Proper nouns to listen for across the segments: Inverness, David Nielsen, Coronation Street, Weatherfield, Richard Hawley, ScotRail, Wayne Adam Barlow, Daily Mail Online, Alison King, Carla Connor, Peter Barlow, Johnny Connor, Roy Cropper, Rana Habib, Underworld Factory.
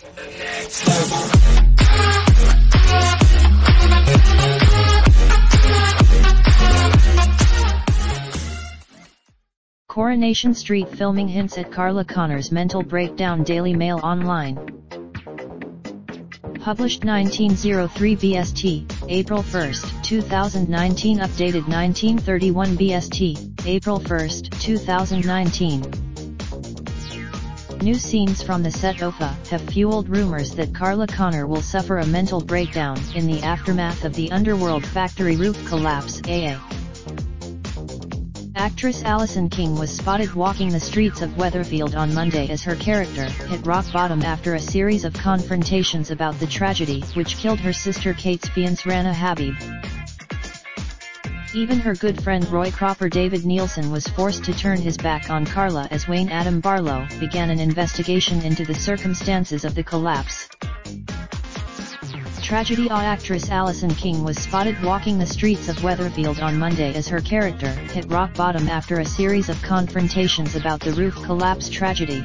The next Coronation Street filming hints at Carla Connor's mental breakdown. Daily Mail Online. Published 1903 BST, April 1, 2019. Updated 1931 BST, April 1, 2019. New scenes from the set OFA have fueled rumors that Carla Connor will suffer a mental breakdown in the aftermath of the Underworld Factory roof collapse. Actress Alison King was spotted walking the streets of Weatherfield on Monday as her character hit rock bottom after a series of confrontations about the tragedy which killed her sister Kate's fiancé Rana Habib. Even her good friend Roy Cropper. David Nielsen was forced to turn his back on Carla as Wayne Adam Barlow began an investigation into the circumstances of the collapse. Tragedy. Actress Alison King was spotted walking the streets of Weatherfield on Monday as her character hit rock bottom after a series of confrontations about the roof collapse tragedy.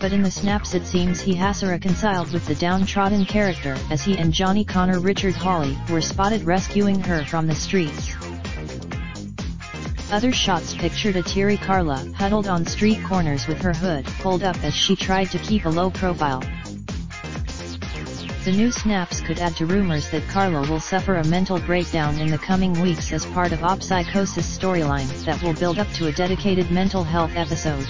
But in the snaps it seems he has reconciled with the downtrodden character, as he and Johnny Connor Richard Hawley were spotted rescuing her from the streets. Other shots pictured a teary Carla huddled on street corners with her hood pulled up as she tried to keep a low profile. The new snaps could add to rumors that Carla will suffer a mental breakdown in the coming weeks as part of OP Psychosis storyline that will build up to a dedicated mental health episode.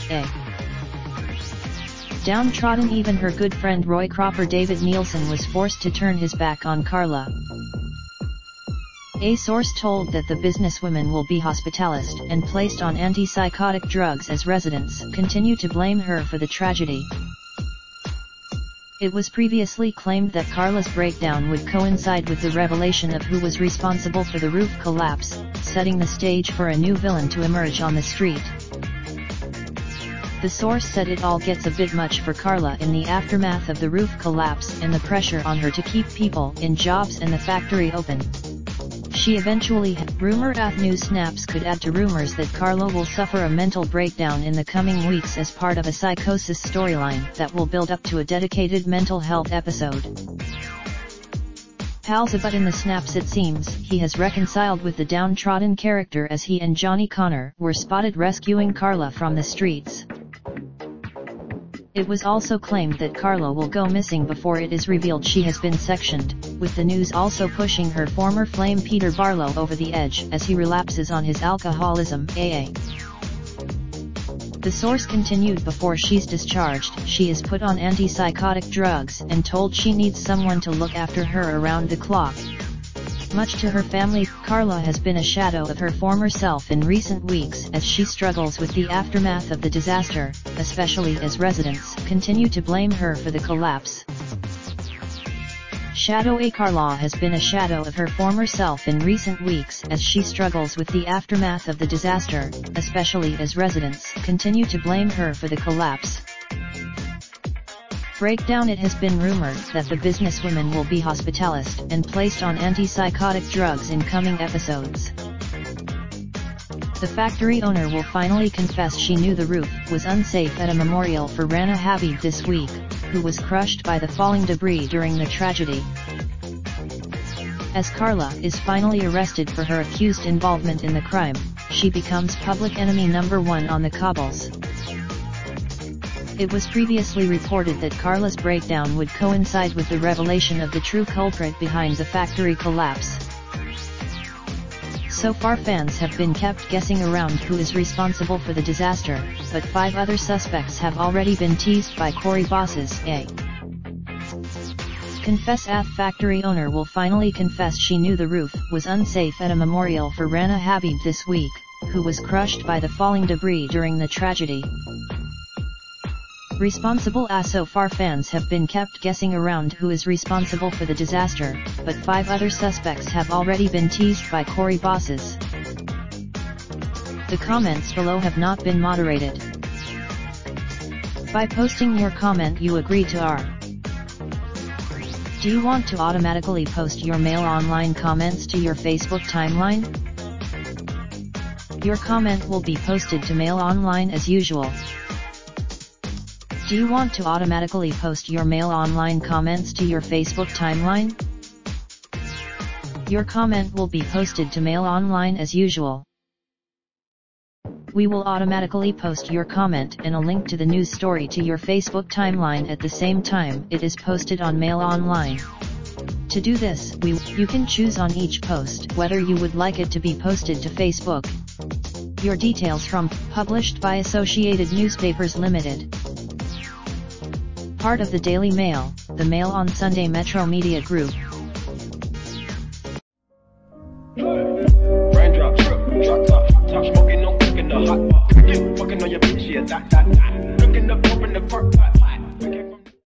Downtrodden. Even her good friend Roy Cropper. David Nielsen was forced to turn his back on Carla. A source told that the businesswoman will be hospitalized and placed on antipsychotic drugs as residents continue to blame her for the tragedy. It was previously claimed that Carla's breakdown would coincide with the revelation of who was responsible for the roof collapse, setting the stage for a new villain to emerge on the street. The source said it all gets a bit much for Carla in the aftermath of the roof collapse and the pressure on her to keep people in jobs and the factory open. She eventually had rumor at new snaps could add to rumors that Carla will suffer a mental breakdown in the coming weeks as part of a psychosis storyline that will build up to a dedicated mental health episode. But in the snaps it seems he has reconciled with the downtrodden character, as he and Johnny Connor were spotted rescuing Carla from the streets. It was also claimed that Carla will go missing before it is revealed she has been sectioned, with the news also pushing her former flame Peter Barlow over the edge as he relapses on his alcoholism. The source continued, before she's discharged, she is put on antipsychotic drugs and told she needs someone to look after her around the clock. Much to her family, Carla has been a shadow of her former self in recent weeks as she struggles with the aftermath of the disaster, especially as residents continue to blame her for the collapse. Carla has been a shadow of her former self in recent weeks as she struggles with the aftermath of the disaster, especially as residents continue to blame her for the collapse. Breakdown. It has been rumored that the businesswoman will be hospitalized and placed on antipsychotic drugs in coming episodes. The factory owner will finally confess she knew the roof was unsafe at a memorial for Rana Habib this week, who was crushed by the falling debris during the tragedy. As Carla is finally arrested for her accused involvement in the crime, she becomes public enemy number one on the cobbles. It was previously reported that Carla's breakdown would coincide with the revelation of the true culprit behind the factory collapse. So far fans have been kept guessing around who is responsible for the disaster, but 5 other suspects have already been teased by Corey bosses. Factory owner will finally confess she knew the roof was unsafe at a memorial for Rana Habib this week, who was crushed by the falling debris during the tragedy. So far fans have been kept guessing around who is responsible for the disaster, but 5 other suspects have already been teased by Corey bosses. The comments below have not been moderated. By posting your comment you agree to our. Do you want to automatically post your Mail Online comments to your Facebook timeline? Your comment will be posted to Mail Online as usual. Do you want to automatically post your Mail Online comments to your Facebook timeline? Your comment will be posted to Mail Online as usual. We will automatically post your comment and a link to the news story to your Facebook timeline at the same time it is posted on Mail Online. To do this, you can choose on each post whether you would like it to be posted to Facebook. Your details from, published by Associated Newspapers Limited. Part of the Daily Mail, the Mail on Sunday Metro Media Group. Looking up, open the park, pot, pot.